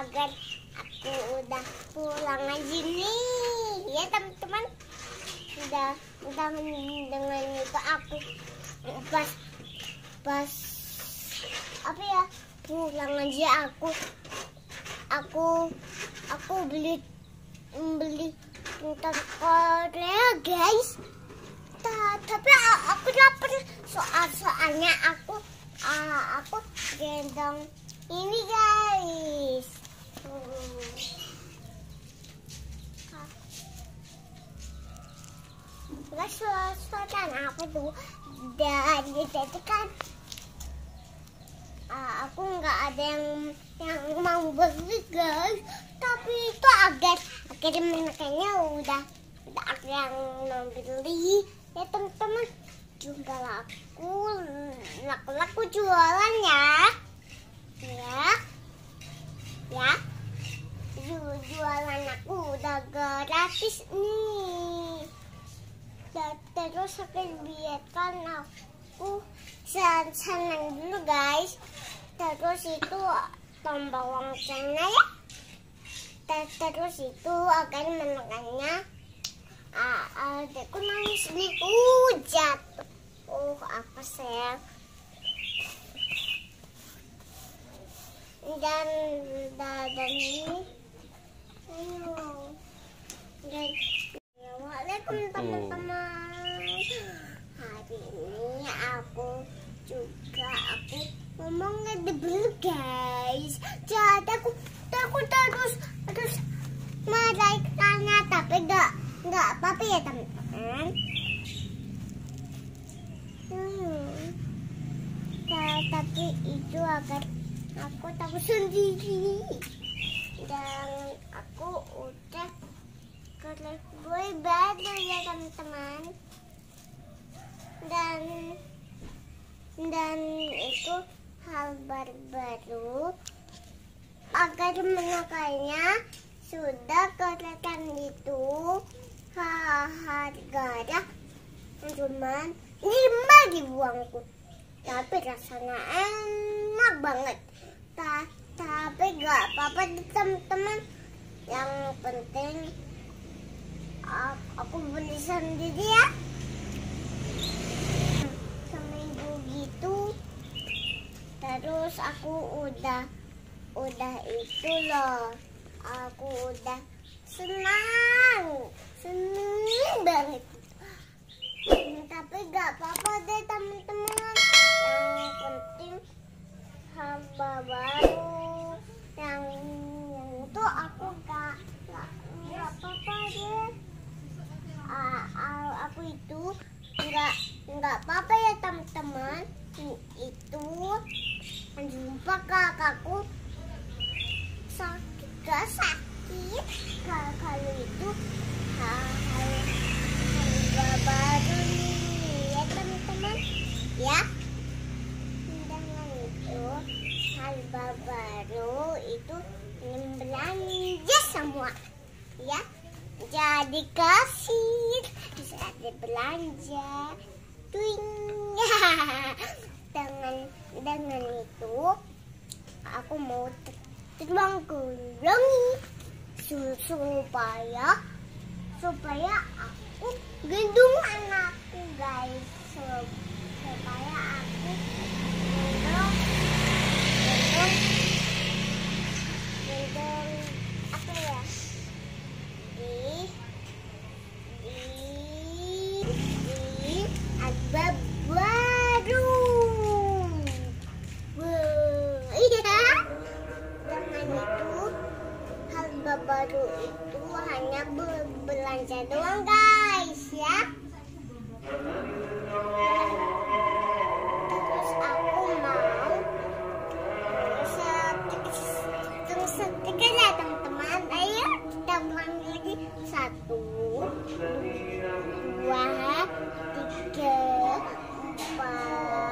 pagar. Aku udah pulang aja nih. Ya teman-teman, udah dengan itu aku pas apa ya, pulang aja aku beli nonton Korea guys. Tapi aku lapar, soalnya aku gendong ini guys. Enggak suasana aku tuh dari tadi kan aku nggak ada yang mau beli guys, tapi itu akhirnya makanya udah ada yang mau beli ya teman-teman. Juga laku jualan ya jualan aku udah gratis nih. Dan terus akan biarkan aku senang dulu guys. Terus itu tambah uang sana ya. Terus itu akan menekannya. Adekku nangis nih, jatuh. Apa sayang. Dan ini ayo. Dan assalamualaikum teman-teman. Hari ini aku ngomong ngedebel guys. Jadi aku terus meraikannya, tapi enggak apa-apa ya teman-teman. Tapi itu akan aku tahu sendiri. Dan aku udah ke Lifebuoy baru ya teman-teman. Dan itu hal baru agar menekannya sudah kelihatan itu harganya cuman 5.000 wonku. Tapi rasanya enak banget. Tapi gak apa-apa teman-teman. Yang penting aku beli sendiri ya. Seminggu gitu. Terus aku udah itu loh. Aku udah senang banget. Tapi gak apa-apa deh teman-teman. Yang penting hamba baru yang itu aku gak apa-apa deh. Aku itu gak apa-apa ya teman-teman. Itu jumpa kakakku sakit kalau itu hamba baru nih ya teman-teman ya. Harga baru itu belanja semua ya, jadi kasir bisa ada belanja twing. dengan itu aku mau terbang gulungi supaya aku gendong anakku guys, supaya aku gendong apa ya di albab baru. Iya, dengan itu albab baru itu hanya belanja doang guys ya. Lagi 1, 2, 3,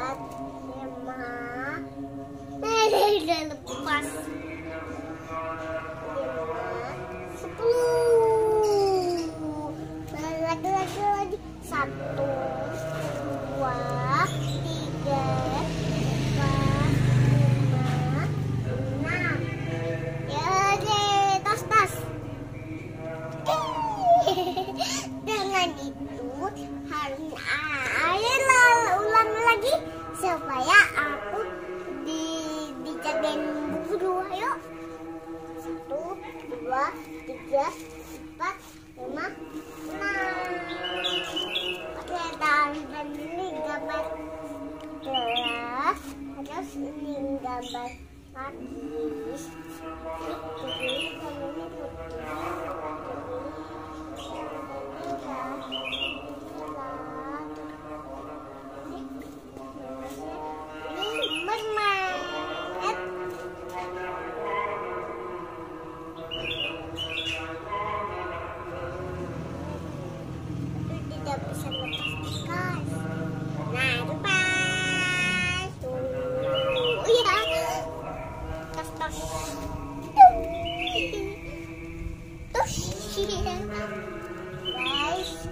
4, 5, 6 ya. jangan dipungut, harus ayo ulang lagi supaya aku dijagain buku dua. Yuk, 1, 2, 3, 4, 5, 6. Oke, tambah ini gambar gelas, terus ini gambar pakis, guys,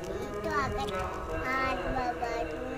itu apa? Ada baru.